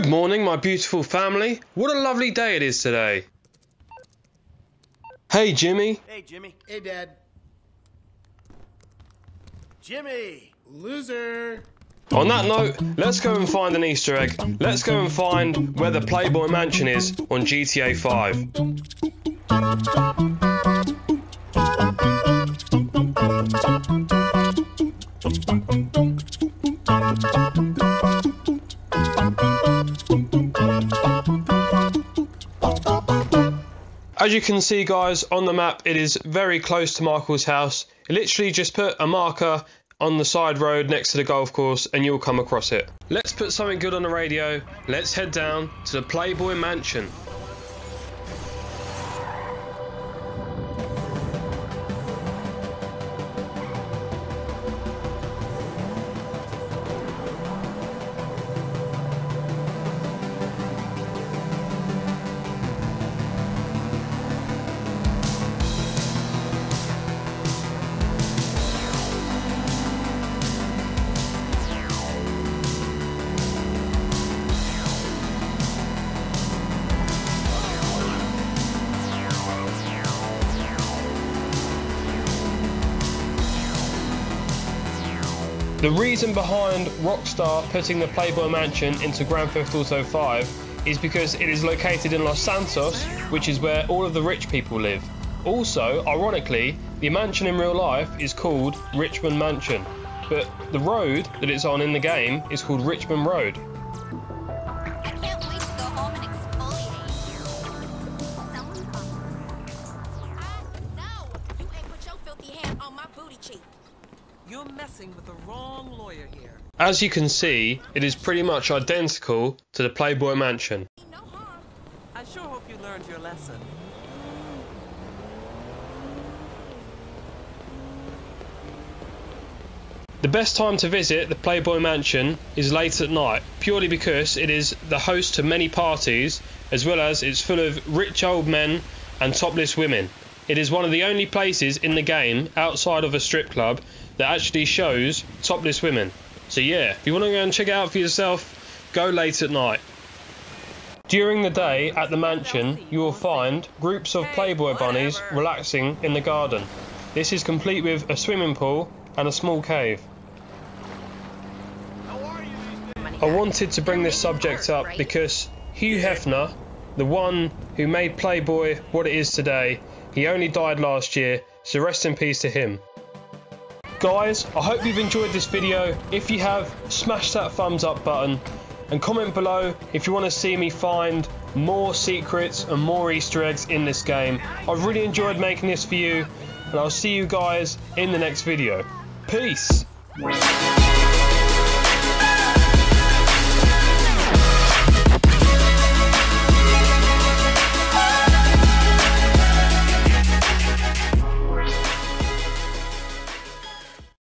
Good morning, my beautiful family. What a lovely day it is today. Hey, Jimmy. Hey, Jimmy. Hey, Dad. Jimmy! Loser! On that note, let's go and find an Easter egg. Let's go and find where the Playboy Mansion is on GTA 5. As you can see, guys, on the map, it is very close to Michael's house. It literally just put a marker on the side road next to the golf course and you'll come across it. Let's put something good on the radio. Let's head down to the Playboy Mansion. The reason behind Rockstar putting the Playboy Mansion into Grand Theft Auto V is because it is located in Los Santos, which is where all of the rich people live. Also, ironically, the mansion in real life is called Richman Mansion, but the road that it's on in the game is called Richman Road. You're messing with the wrong lawyer here. As you can see, it is pretty much identical to the Playboy Mansion. No harm. I sure hope you learned your lesson. The best time to visit the Playboy Mansion is late at night, purely because it is the host to many parties, as well as it's full of rich old men and topless women. It is one of the only places in the game, outside of a strip club, that actually shows topless women. So yeah, if you want to go and check it out for yourself, go late at night. During the day at the mansion, you will find groups of Playboy bunnies relaxing in the garden. This is complete with a swimming pool and a small cave. I wanted to bring this subject up because Hugh Hefner, the one who made Playboy what it is today, he only died last year, so rest in peace to him. Guys, I hope you've enjoyed this video. If you have, smash that thumbs up button and comment below if you want to see me find more secrets and more Easter eggs in this game. I've really enjoyed making this for you, and I'll see you guys in the next video. Peace!